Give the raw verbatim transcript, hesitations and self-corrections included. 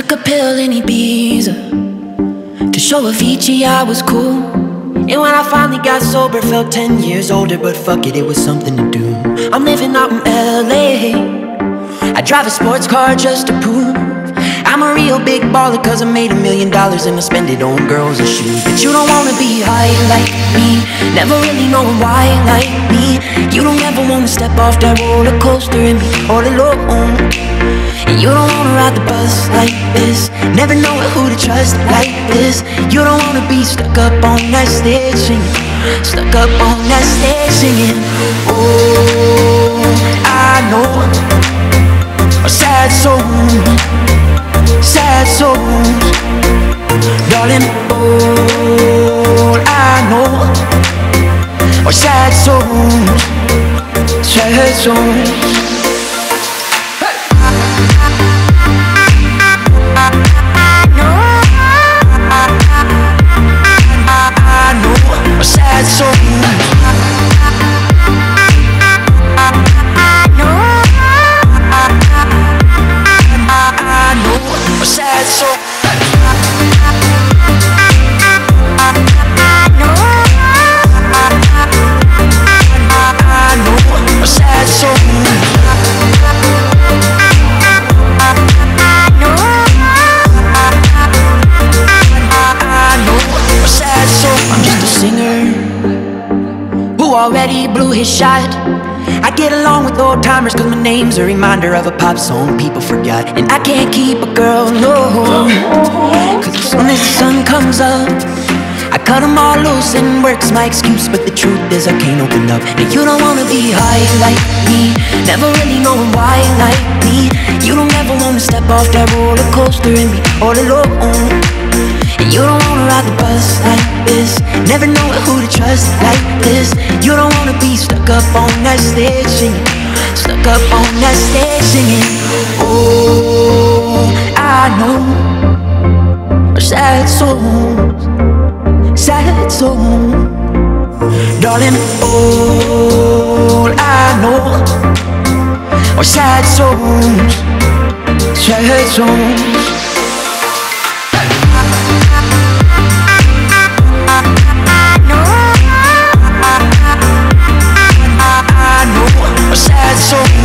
Took a pill in Ibiza to show Avicii I was cool. And when I finally got sober, felt ten years older, but fuck it, it was something to do. I'm living out in L A. I drive a sports car just to prove I'm a real big baller, cause I made a million dollars and I spend it on girls and shoes. But you don't wanna be high like me, never really knowing why like me. You don't ever wanna step off that roller coaster and be all alone. And you don't wanna ride the bus like this, never knowing who to trust like this. You don't wanna be stuck up on that stage singing, stuck up on that stage singing. Oh, I know a sad soul, sad souls, darling, all I know are sad souls, sad souls. Already blew his shot. I get along with old timers cause my name's a reminder of a pop song people forgot. And I can't keep a girl, no, cause as soon as the sun comes up I cut them all loose, and work's my excuse, but the truth is I can't open up. And you don't wanna be high like me, never really knowing why like me. You don't ever wanna step off that roller coaster and be all alone. And you don't wanna ride the bus like this, never knowing who to trust like this. You don't wanna be stuck up on that stage singing, stuck up on that stage singing. Oh, I know our sad souls, sad souls, darling, all I know are sad souls, sad souls. So